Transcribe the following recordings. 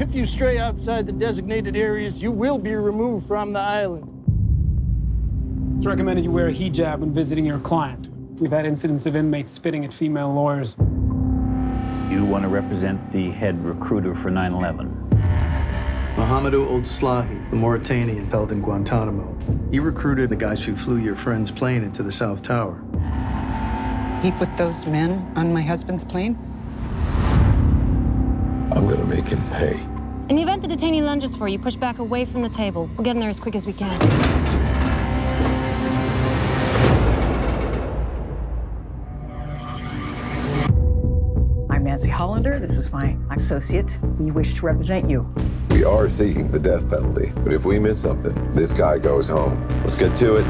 If you stray outside the designated areas, you will be removed from the island. It's recommended you wear a hijab when visiting your client. We've had incidents of inmates spitting at female lawyers. You want to represent the head recruiter for 9/11. Mohamedou Oslahi, the Mauritanian held in Guantanamo. He recruited the guys who flew your friend's plane into the South Tower. He put those men on my husband's plane? I'm gonna make him pay. In the event the detainee lunges for you, push back away from the table. We'll get in there as quick as we can. I'm Nancy Hollander. This is my associate. We wish to represent you. We are seeking the death penalty, but if we miss something, this guy goes home. Let's get to it.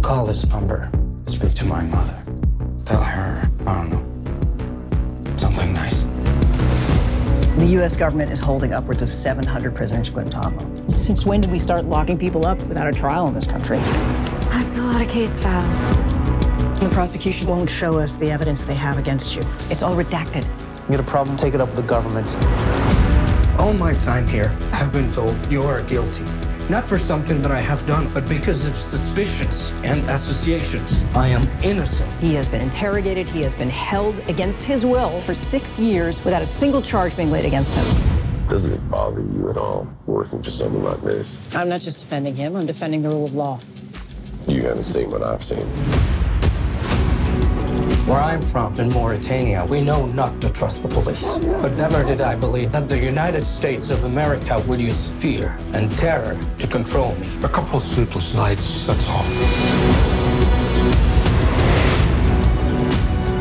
Call this number. Speak to my mother. Tell her, I don't know, something nice. The U.S. government is holding upwards of 700 prisoners in Guantanamo. Since when did we start locking people up without a trial in this country? That's a lot of case files. The prosecution won't show us the evidence they have against you. It's all redacted. You got a problem, take it up with the government. All my time here, I've been told you are guilty. Not for something that I have done, but because of suspicions and associations. I am innocent. He has been interrogated. He has been held against his will for 6 years without a single charge being laid against him. Doesn't it bother you at all working for someone like this? I'm not just defending him. I'm defending the rule of law. You haven't seen what I've seen. Where I'm from, in Mauritania, we know not to trust the police. But never did I believe that the United States of America would use fear and terror to control me. A couple of sleepless nights, that's all.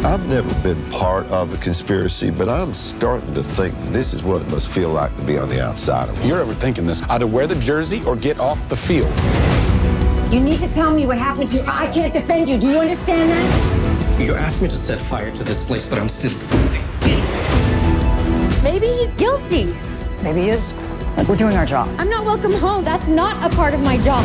I've never been part of a conspiracy, but I'm starting to think this is what it must feel like to be on the outside of it. You're overthinking this. Either wear the jersey or get off the field. You need to tell me what happened to you. I can't defend you. Do you understand that? You asked me to set fire to this place, but I'm still sitting. Maybe he's guilty. Maybe he is. Like, we're doing our job. I'm not welcome home. That's not a part of my job.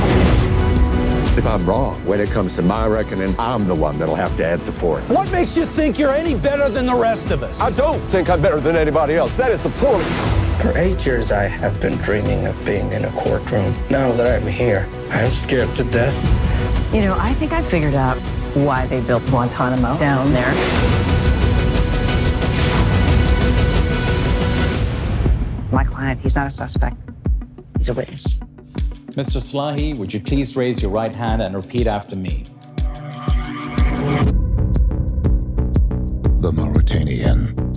If I'm wrong, when it comes to my reckoning, I'm the one that'll have to answer for it. What makes you think you're any better than the rest of us? I don't think I'm better than anybody else. That is the point. For 8 years, I have been dreaming of being in a courtroom. Now that I'm here, I'm scared to death. You know, I think I figured out why they built Guantanamo down there. My client, he's not a suspect. He's a witness. Mr. Slahi, would you please raise your right hand and repeat after me? The Mauritanian.